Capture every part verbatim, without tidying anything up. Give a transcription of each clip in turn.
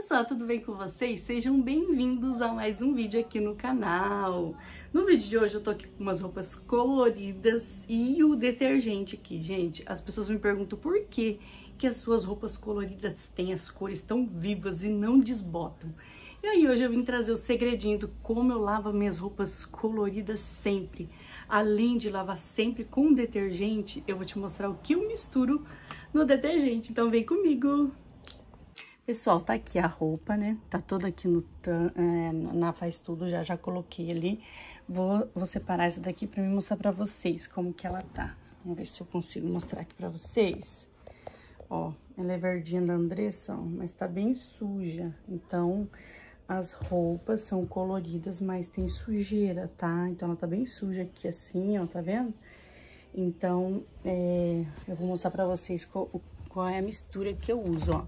pessoal, tudo bem com vocês? Sejam bem-vindos a mais um vídeo aqui no canal. No vídeo de hoje eu tô aqui com umas roupas coloridas e o detergente aqui, gente. As pessoas me perguntam por que que as suas roupas coloridas têm as cores tão vivas e não desbotam. E aí hoje eu vim trazer o segredinho do como eu lavo minhas roupas coloridas sempre. Além de lavar sempre com detergente, eu vou te mostrar o que eu misturo no detergente, então vem comigo! Pessoal, tá aqui a roupa, né? Tá toda aqui no é, na faz tudo, já já coloquei ali. Vou, vou separar essa daqui pra mim mostrar pra vocês como que ela tá. Vamos ver se eu consigo mostrar aqui pra vocês. Ó, ela é verdinha da Andressa, ó, mas tá bem suja. Então, as roupas são coloridas, mas tem sujeira, tá? Então, ela tá bem suja aqui assim, ó, tá vendo? Então, é, eu vou mostrar pra vocês o qual é a mistura que eu uso, ó.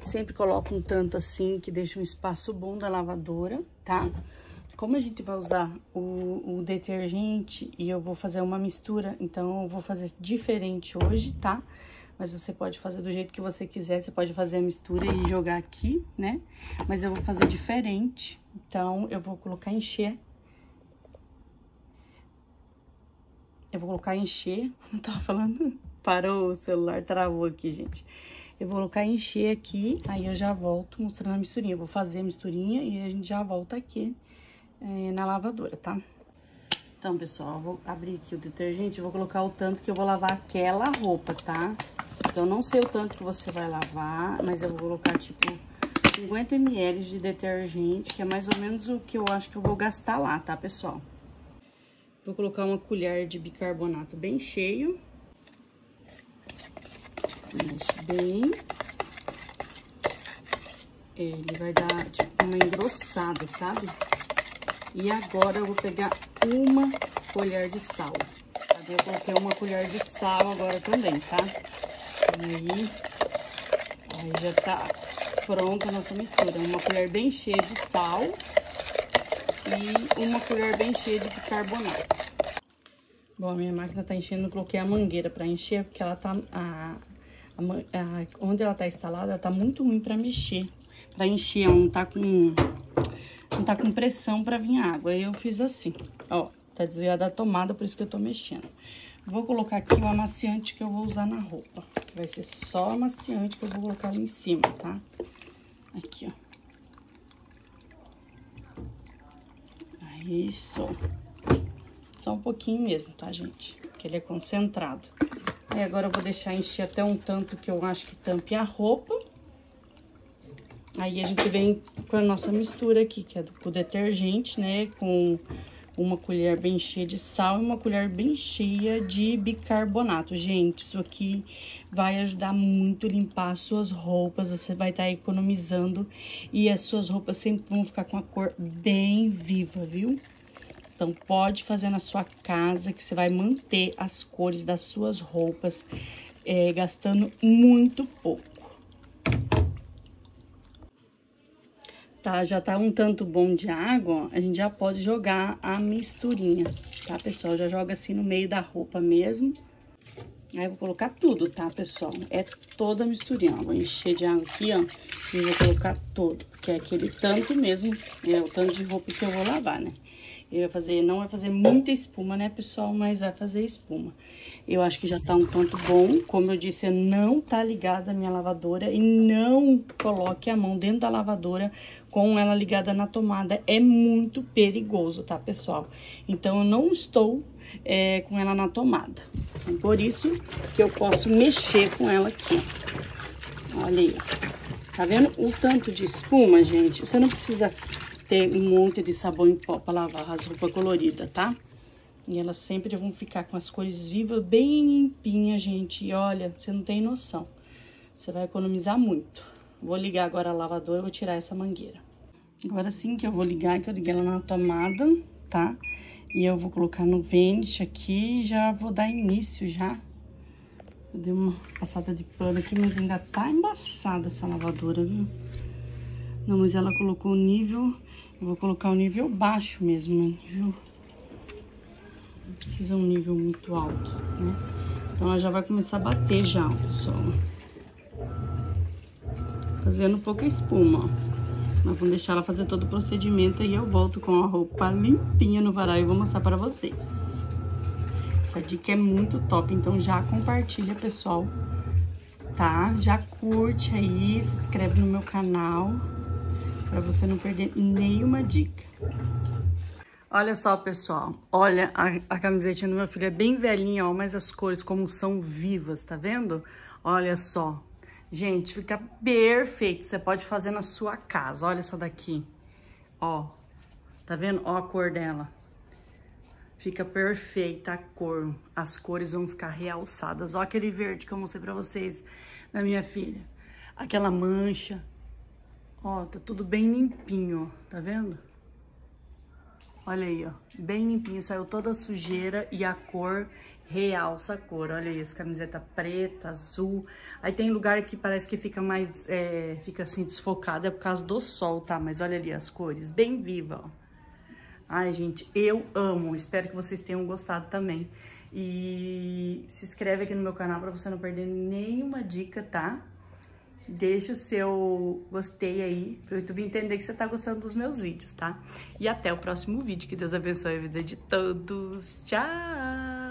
Sempre coloco um tanto assim, que deixa um espaço bom da lavadora, tá? Como a gente vai usar o, o detergente e eu vou fazer uma mistura, então eu vou fazer diferente hoje, tá? Mas você pode fazer do jeito que você quiser, você pode fazer a mistura e jogar aqui, né? Mas eu vou fazer diferente, então eu vou colocar encher. Eu vou colocar encher, não tava falando... Parou, o celular travou aqui, gente. Eu vou colocar encher aqui, aí eu já volto mostrando a misturinha. Eu vou fazer a misturinha e a gente já volta aqui é, na lavadora, tá? Então, pessoal, eu vou abrir aqui o detergente, eu vou colocar o tanto que eu vou lavar aquela roupa, tá? Então, eu não sei o tanto que você vai lavar, mas eu vou colocar, tipo, cinquenta mililitros de detergente, que é mais ou menos o que eu acho que eu vou gastar lá, tá, pessoal? Vou colocar uma colher de bicarbonato bem cheio. Mexe bem, ele vai dar tipo uma engrossada, sabe? E agora eu vou pegar uma colher de sal. Eu coloquei uma colher de sal agora também, tá? Aí, aí já tá pronta a nossa mistura. Uma colher bem cheia de sal e uma colher bem cheia de bicarbonato. Bom, a minha máquina tá enchendo, eu coloquei a mangueira pra encher, porque ela tá... A... A, onde ela tá instalada, ela tá muito ruim pra mexer, pra encher, ela não tá com, não tá com pressão pra vir água. Aí eu fiz assim, ó, tá desviada a tomada, por isso que eu tô mexendo. Vou colocar aqui o amaciante que eu vou usar na roupa. Vai ser só amaciante que eu vou colocar ali em cima, tá? Aqui, ó. Isso. Só um pouquinho mesmo, tá, gente? Porque ele é concentrado. Aí agora eu vou deixar encher até um tanto que eu acho que tampe a roupa. Aí a gente vem com a nossa mistura aqui, que é do, com detergente, né? Com uma colher bem cheia de sal e uma colher bem cheia de bicarbonato. Gente, isso aqui vai ajudar muito a limpar as suas roupas. Você vai estar economizando e as suas roupas sempre vão ficar com a cor bem viva, viu? Então, pode fazer na sua casa, que você vai manter as cores das suas roupas, é, gastando muito pouco. Tá, já tá um tanto bom de água, ó, a gente já pode jogar a misturinha, tá, pessoal? Já joga assim no meio da roupa mesmo. Aí, eu vou colocar tudo, tá, pessoal? É toda a misturinha, ó. Vou encher de água aqui, ó, e vou colocar todo, que é aquele tanto mesmo, é o tanto de roupa que eu vou lavar, né? Ele vai fazer, não vai fazer muita espuma, né, pessoal? Mas vai fazer espuma. Eu acho que já tá um tanto bom. Como eu disse, não tá ligada a minha lavadora. E não coloque a mão dentro da lavadora com ela ligada na tomada. É muito perigoso, tá, pessoal? Então, eu não estou é, com ela na tomada. Então, por isso que eu posso mexer com ela aqui. Olha aí. Tá vendo o tanto de espuma, gente? Você não precisa... Tem um monte de sabão em pó pra lavar as roupas coloridas, tá? E elas sempre vão ficar com as cores vivas, bem limpinhas, gente. E olha, você não tem noção. Você vai economizar muito. Vou ligar agora a lavadora, vou tirar essa mangueira. Agora sim que eu vou ligar, que eu liguei ela na tomada, tá? E eu vou colocar no vente aqui e já vou dar início já. Eu dei uma passada de pano aqui, mas ainda tá embaçada essa lavadora, viu? Não, mas ela colocou o nível... Eu vou colocar o nível baixo mesmo, viu? Não precisa um nível muito alto, né? Então, ela já vai começar a bater já, pessoal. fazendo pouca espuma, ó. Nós vamos deixar ela fazer todo o procedimento e eu volto com a roupa limpinha no varal e vou mostrar pra vocês. Essa dica é muito top, então já compartilha, pessoal, tá? Já curte aí, se inscreve no meu canal pra você não perder nenhuma dica. Olha só, pessoal, olha a, a camisetinha do meu filho, é bem velhinha, ó, mas as cores como são vivas, tá vendo? Olha só. Gente, fica perfeito, você pode fazer na sua casa. Olha essa daqui, ó, tá vendo? Ó a cor dela. Fica perfeita a cor, as cores vão ficar realçadas. Ó aquele verde que eu mostrei pra vocês da minha filha. Aquela mancha, ó, tá tudo bem limpinho, ó, tá vendo? Olha aí, ó, bem limpinho, saiu toda a sujeira e a cor... realça a cor, olha isso, camiseta preta, azul. Aí tem lugar que parece que fica mais, é, fica assim desfocado, é por causa do sol, tá? Mas olha ali as cores, bem viva, ó. Ai, gente, eu amo, espero que vocês tenham gostado também. E se inscreve aqui no meu canal pra você não perder nenhuma dica, tá? Deixa o seu gostei aí, pro YouTube entender que você tá gostando dos meus vídeos, tá? E até o próximo vídeo, que Deus abençoe a vida de todos, tchau!